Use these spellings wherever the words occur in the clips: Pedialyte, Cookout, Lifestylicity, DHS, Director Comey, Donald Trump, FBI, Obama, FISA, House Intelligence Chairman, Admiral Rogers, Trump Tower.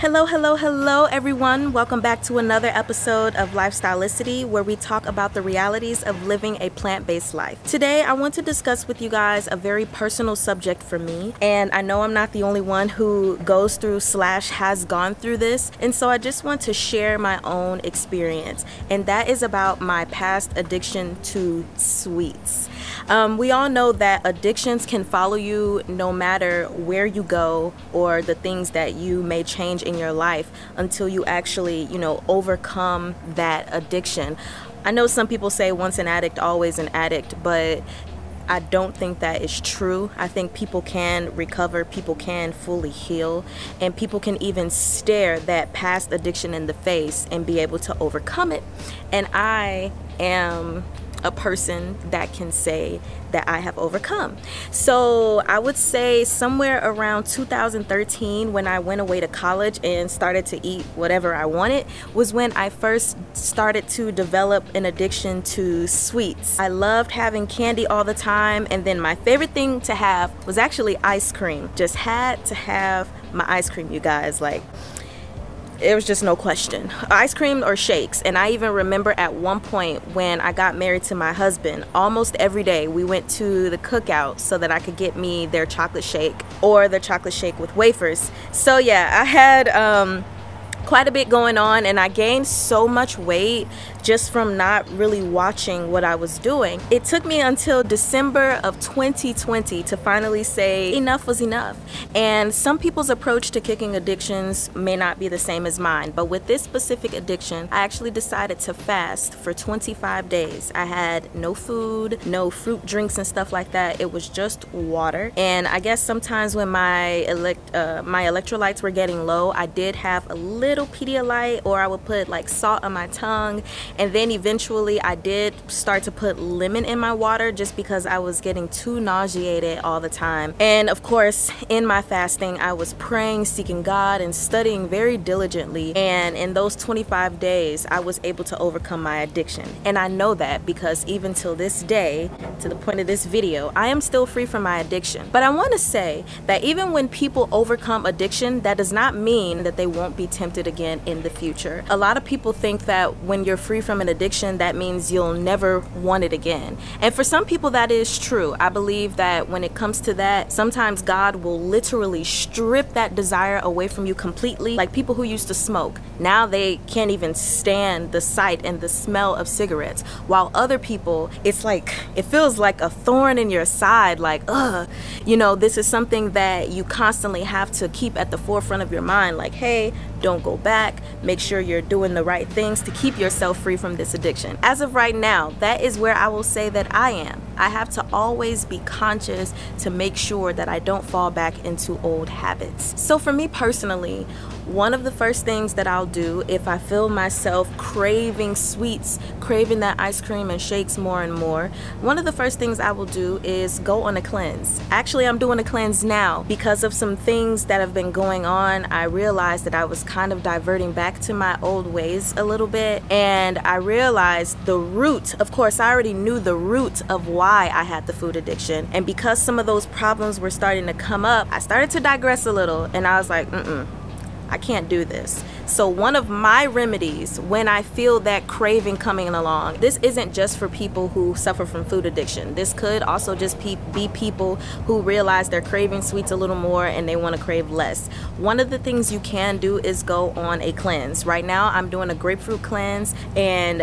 Hello everyone, welcome back to another episode of Lifestylicity, where we talk about the realities of living a plant-based life. Today I want to discuss with you guys a very personal subject for me, and I know I'm not the only one who goes through / has gone through this, and so I just want to share my own experience, and that is about my past addiction to sweets. We all know that addictions can follow you no matter where you go or the things that you may change in your life until you actually, overcome that addiction. I know some people say once an addict, always an addict, but I don't think that is true. I think people can recover, people can fully heal, and people can even stare that past addiction in the face and be able to overcome it. And I am a person that can say that I have overcome. So I would say somewhere around 2013, when I went away to college and started to eat whatever I wanted, was when I first started to develop an addiction to sweets. I loved having candy all the time, and then my favorite thing to have was actually ice cream. Just had to have my ice cream, you guys. Like, it was just no question. Ice cream or shakes. And I even remember at one point when I got married to my husband, almost every day we went to the Cookout so that I could get me their chocolate shake or their chocolate shake with wafers. So yeah, I had quite a bit going on, and I gained so much weight just from not really watching what I was doing. It took me until December of 2020 to finally say enough was enough. And some people's approach to kicking addictions may not be the same as mine, but with this specific addiction, I actually decided to fast for 25 days. I had no food, no fruit drinks and stuff like that. It was just water. And I guess sometimes when my electrolytes were getting low, I did have a little Pedialyte, or I would put like salt on my tongue. And then eventually I did start to put lemon in my water just because I was getting too nauseated all the time. And of course, in my fasting, I was praying, seeking God, and studying very diligently. And in those 25 days, I was able to overcome my addiction. And I know that because even till this day, to the point of this video, I am still free from my addiction. But I want to say that even when people overcome addiction, that does not mean that they won't be tempted again in the future. A lot of people think that when you're free from an addiction, that means you'll never want it again. And for some people, that is true. I believe that when it comes to that, sometimes God will literally strip that desire away from you completely. Like people who used to smoke, now they can't even stand the sight and the smell of cigarettes. While other people, it's like, it feels like a thorn in your side, like, ugh, this is something that you constantly have to keep at the forefront of your mind. Like, hey, don't go back. Make sure you're doing the right things to keep yourself free from this addiction. As of right now, that is where I will say that I am. I have to always be conscious to make sure that I don't fall back into old habits. So for me personally, one of the first things that I'll do if I feel myself craving sweets, craving that ice cream and shakes more and more, one of the first things I will do is go on a cleanse. Actually, I'm doing a cleanse now because of some things that have been going on. I realized that I was kind of diverting back to my old ways a little bit, and I realized the root. Of course, I already knew the root of why I had the food addiction, and because some of those problems were starting to come up, I started to digress a little, and I was like, I can't do this. So one of my remedies when I feel that craving coming along, this isn't just for people who suffer from food addiction. This could also just be people who realize they're craving sweets a little more and they want to crave less. One of the things you can do is go on a cleanse. Right now I'm doing a grapefruit cleanse, and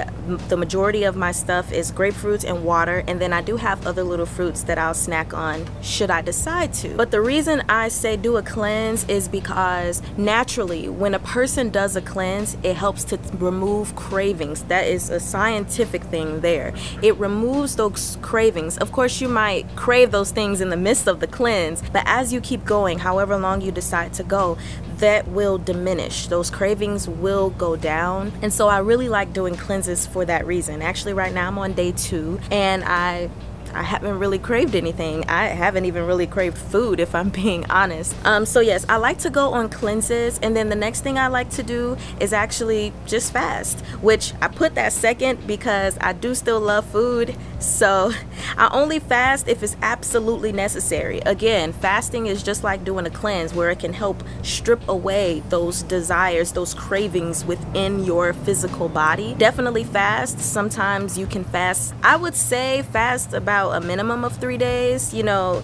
the majority of my stuff is grapefruits and water, and then I do have other little fruits that I'll snack on should I decide to. But the reason I say do a cleanse is because naturally when a person does a cleanse, it helps to remove cravings. That is a scientific thing there. It removes those cravings. Of course, you might crave those things in the midst of the cleanse, but as you keep going, however long you decide to go, that will diminish. Those cravings will go down. And so I really like doing cleanses for that reason. Actually, right now I'm on day 2, and I I haven't really craved anything. I haven't even really craved food, if I'm being honest. So yes, I like to go on cleanses, and then the next thing I like to do is actually just fast, which I put that second because I do still love food. So I only fast if it's absolutely necessary. Again, fasting is just like doing a cleanse, where it can help strip away those desires, those cravings within your physical body. Definitely fast. Sometimes you can fast, I would say fast about a minimum of 3 days. You know,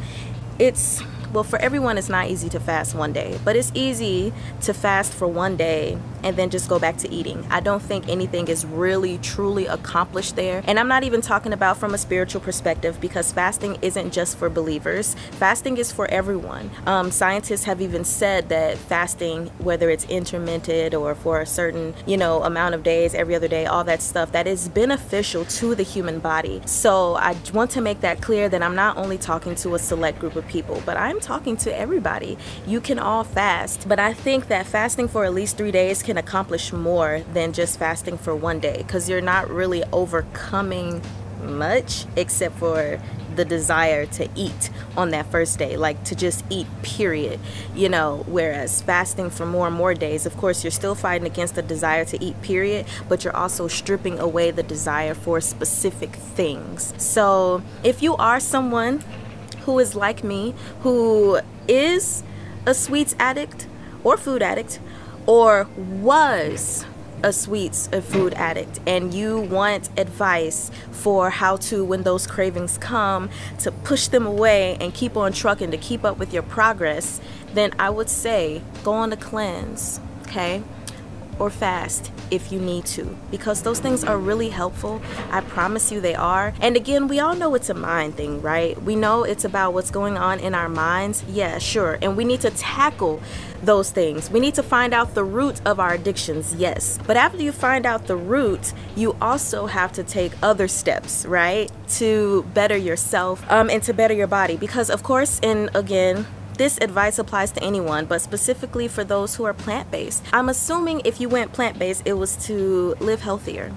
it's, well, for everyone it's not easy to fast one day, but it's easy to fast for one day and then just go back to eating. I don't think anything is really truly accomplished there. And I'm not even talking about from a spiritual perspective, because fasting isn't just for believers. Fasting is for everyone. Scientists have even said that fasting, whether it's intermittent or for a certain, you know, amount of days, every other day, all that stuff, that is beneficial to the human body. So I want to make that clear, that I'm not only talking to a select group of people, but I'm talking to everybody. You can all fast, but I think that fasting for at least 3 days can accomplish more than just fasting for one day, because you're not really overcoming much except for the desire to eat on that first day, like to just eat, period, you know. Whereas fasting for more and more days, of course, you're still fighting against the desire to eat, period, but you're also stripping away the desire for specific things. So if you are someone who is like me, who is a sweets addict or food addict, or was a sweets or food addict, and you want advice for how to, when those cravings come, to push them away and keep on trucking to keep up with your progress, then I would say go on a cleanse, okay? Or fast if you need to, because those things are really helpful. I promise you they are. And again, we all know it's a mind thing, right? We know it's about what's going on in our minds. Yeah, sure. And we need to tackle those things. We need to find out the root of our addictions, yes. But after you find out the root, you also have to take other steps, right? To better yourself and to better your body. Because of course, and again, this advice applies to anyone, but specifically for those who are plant-based. I'm assuming if you went plant-based, it was to live healthier.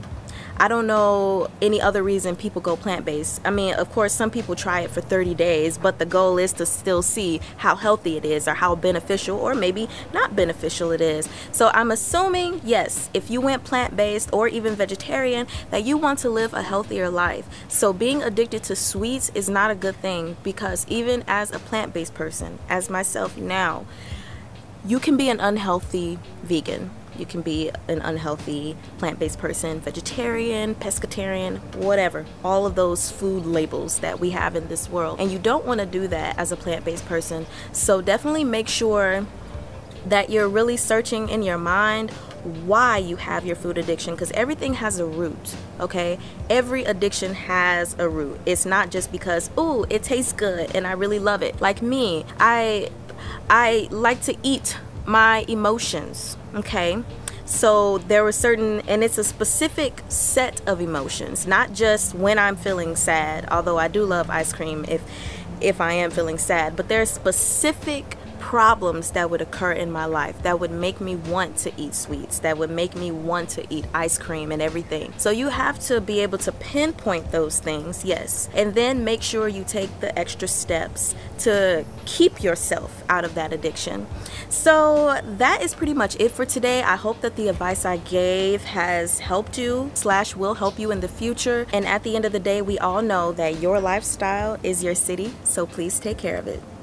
I don't know any other reason people go plant-based. I mean, of course, some people try it for 30 days, but the goal is to still see how healthy it is, or how beneficial or maybe not beneficial it is. So I'm assuming, yes, if you went plant-based or even vegetarian, that you want to live a healthier life. So being addicted to sweets is not a good thing, because even as a plant-based person, as myself now, you can be an unhealthy vegan. You can be an unhealthy plant-based person, vegetarian, pescatarian, whatever. All of those food labels that we have in this world. And you don't want to do that as a plant-based person. So definitely make sure that you're really searching in your mind why you have your food addiction, because everything has a root, okay? Every addiction has a root. It's not just because, ooh, it tastes good and I really love it. Like me, I like to eat my emotions, okay? So there were certain, and it's a specific set of emotions, not just when I'm feeling sad, although I do love ice cream if I am feeling sad, but there are specific problems that would occur in my life that would make me want to eat sweets, that would make me want to eat ice cream and everything. So you have to be able to pinpoint those things, yes, and then make sure you take the extra steps to keep yourself out of that addiction. So that is pretty much it for today. I hope that the advice I gave has helped you / will help you in the future. And at the end of the day, we all know that your lifestyle is your city, so please take care of it.